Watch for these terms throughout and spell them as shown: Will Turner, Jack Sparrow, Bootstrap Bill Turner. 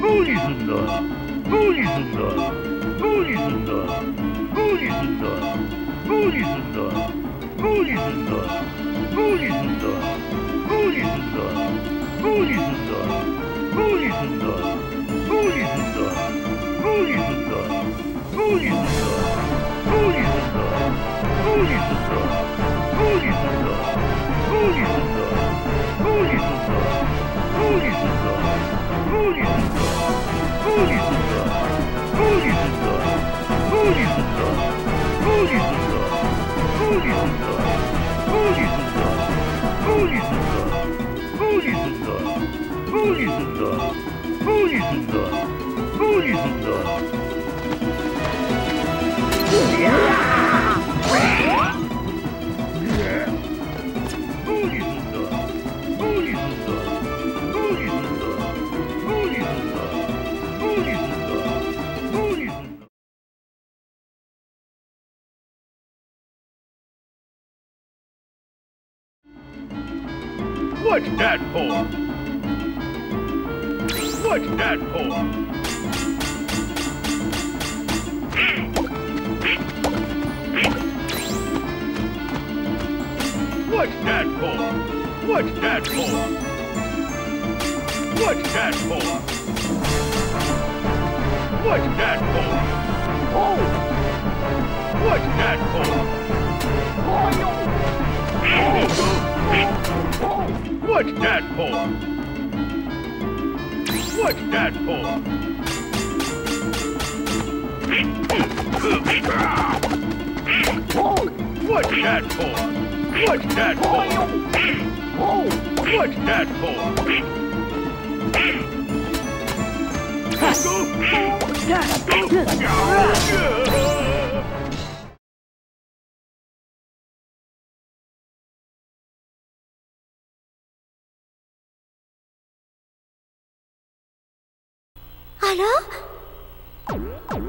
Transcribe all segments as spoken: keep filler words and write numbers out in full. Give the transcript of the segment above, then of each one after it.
What's that for? What's that for? What's that for? What's that for? What's that for? What's that for? Oh! What's that for? Oh no! What's that for? What's that for? What's that for? What's that for? What's that for? Hello? Oh, oh look! Oh, look!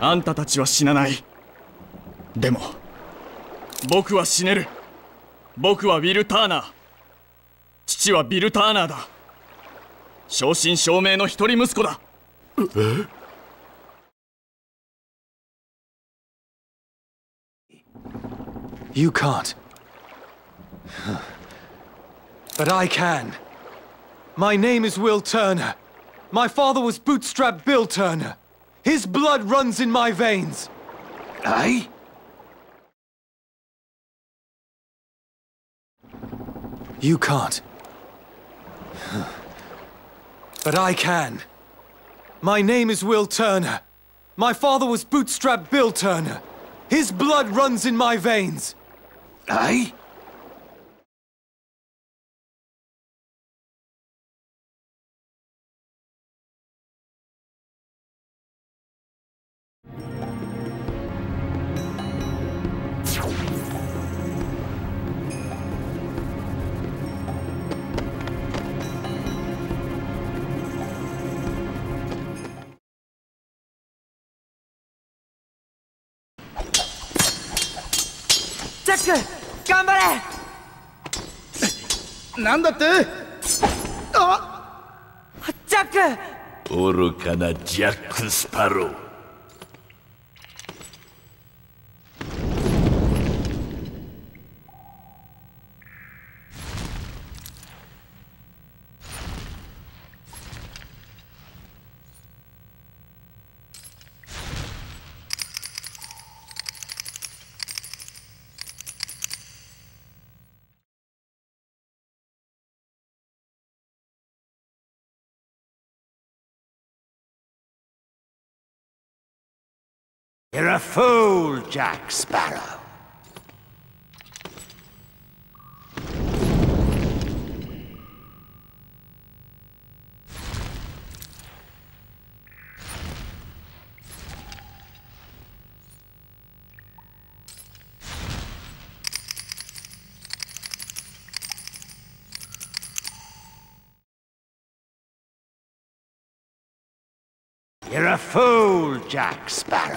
あんたたちは死なない。でも、僕は死ねる。僕はウィル・ターナー。父はビル・ターナーだ。正真正銘の一人息子だ。え？ You can't. But I can. My name is Will Turner. My father was Bootstrap Bill Turner. His blood runs in my veins. Aye? You can't. But I can. My name is Will Turner. My father was Bootstrap Bill Turner. His blood runs in my veins. Aye? Jack Sparrow. You're a fool, Jack Sparrow. You're a fool, Jack Sparrow.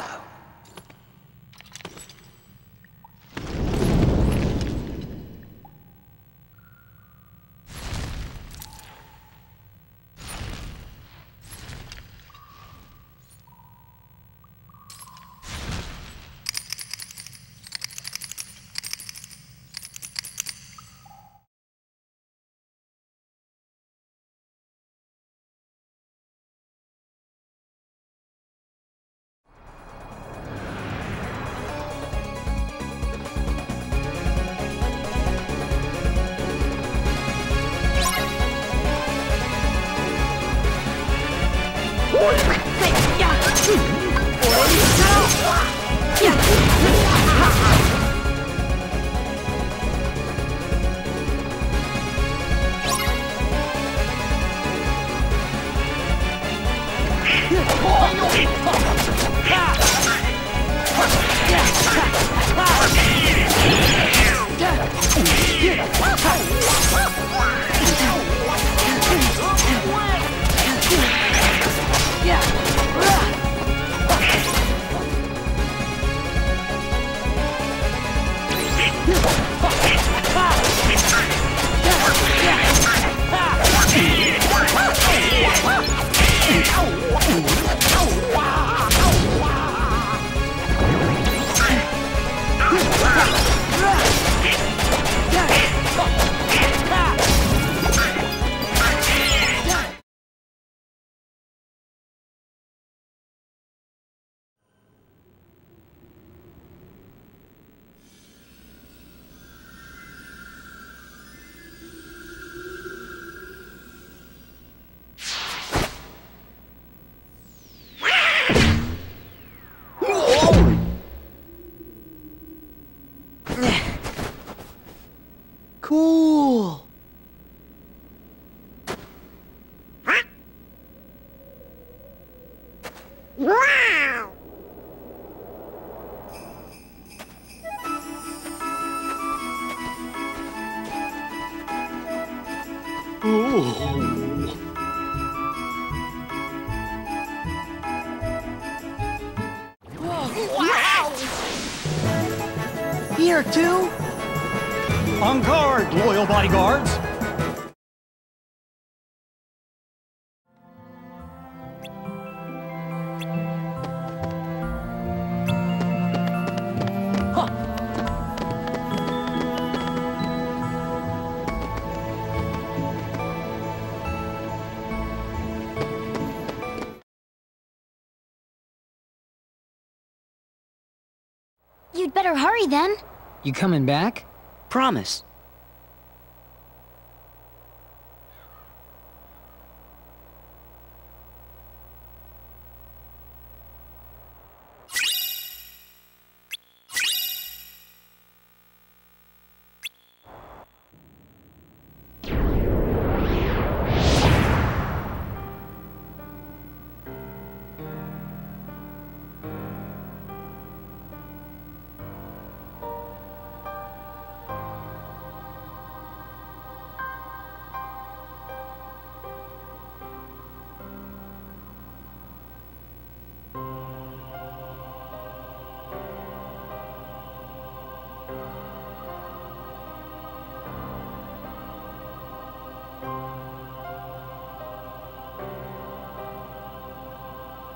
You'd better hurry then. You coming back? Promise.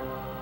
Thank you.